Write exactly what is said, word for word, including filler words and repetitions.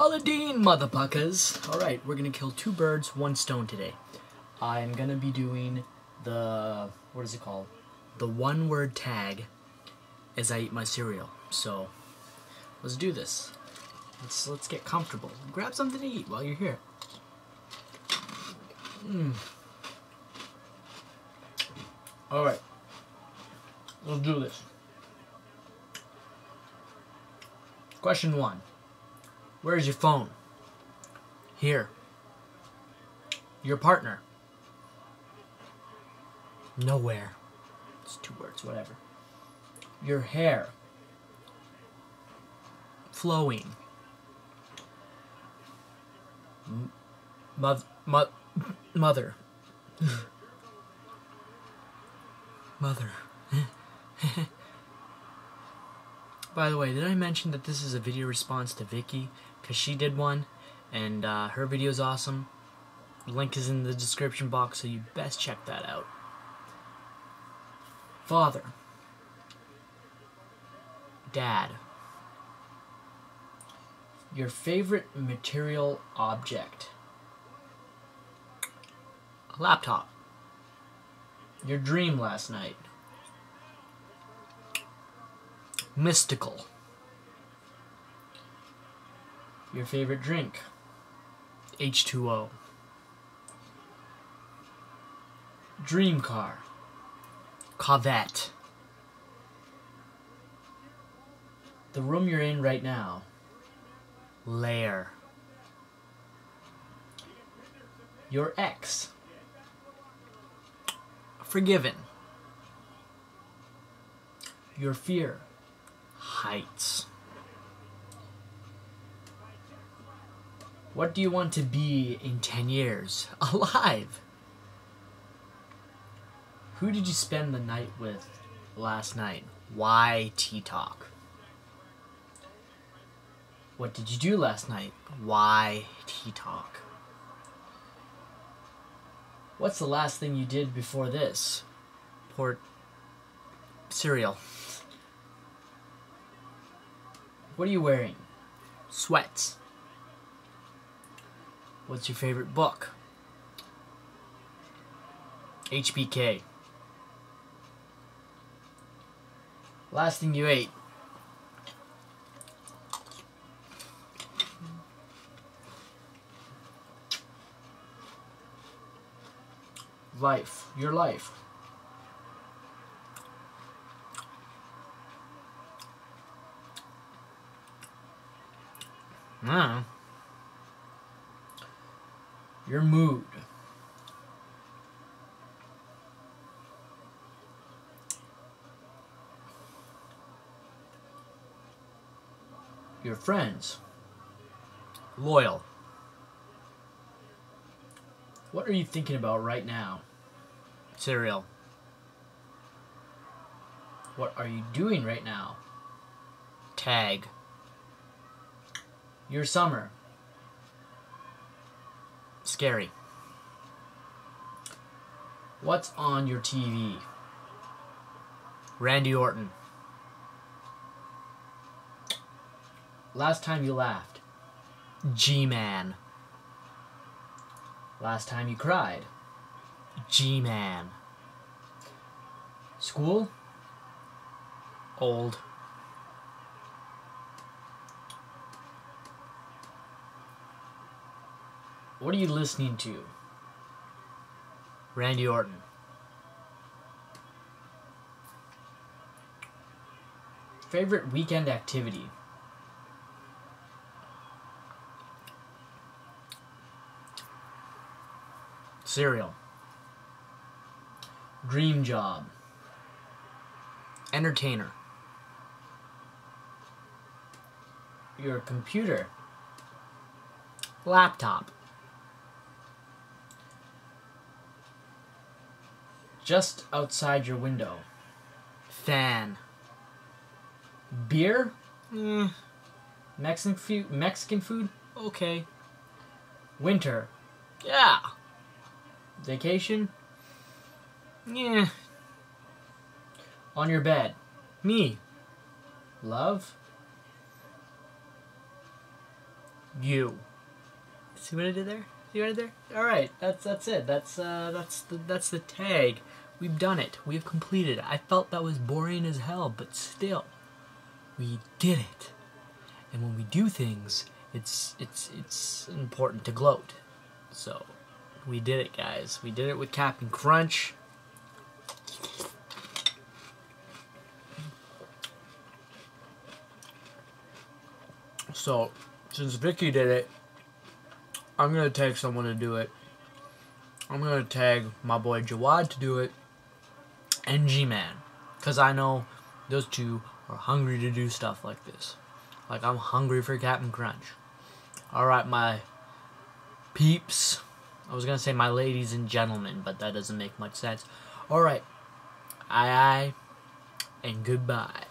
Aladdin, motherfuckers! Alright, we're gonna kill two birds, one stone today. I'm gonna be doing the... what is it called? The one word tag as I eat my cereal. So, let's do this. Let's, let's get comfortable. Grab something to eat while you're here. Mmm. Alright. Let's do this. Question one. Where's your phone? Here. Your partner? Nowhere. It's two words, whatever. Your hair? Flowing. M moth mo mother. Mother. By the way, did I mention that this is a video response to Vicky? Because she did one, and uh, her video's awesome. Link is in the description box, so you best check that out. Father. Dad. Your favorite material object. A laptop. Your dream last night. Mystical. Your favorite drink. H two O. Dream car. Corvette. The room you're in right now. Lair. Your ex. Forgiven. Your fear. Heights. What do you want to be in ten years? Alive. Who did you spend the night with last night? Why T-Talk? What did you do last night? Why T-Talk? What's the last thing you did before this? Port cereal. What are you wearing? Sweats. What's your favorite book? H B K. Last thing you ate. Life. Your life. No. Your mood. Your friends. Loyal. What are you thinking about right now? Cereal. What are you doing right now? Tag. Your summer. Scary. What's on your T V? Randy Orton. Last time you laughed. G-Man. Last time you cried. G-Man. School? Old. What are you listening to? Randy Orton. Favorite weekend activity? Cereal. Dream job. Entertainer. Your computer. Laptop. Just outside your window. Fan. Beer? Mm. Mexican food? Mexican food? Okay. Winter? Yeah. Vacation? Yeah. On your bed? Me. Love? you. See what I did there? See what I did there? All right, that's that's it. That's uh, that's the, that's the tag. We've done it. We've completed it. I felt that was boring as hell, but still, we did it. And when we do things, it's it's it's important to gloat. So, we did it, guys. We did it with Captain Crunch. So, since Vicky did it, I'm going to tag someone to do it. I'm going to tag my boy Jawad to do it, and G-Man, because I know those two are hungry to do stuff like this. Like, I'm hungry for Captain Crunch. Alright, my peeps. I was going to say my ladies and gentlemen, but that doesn't make much sense. Alright. Aye, aye, and goodbye.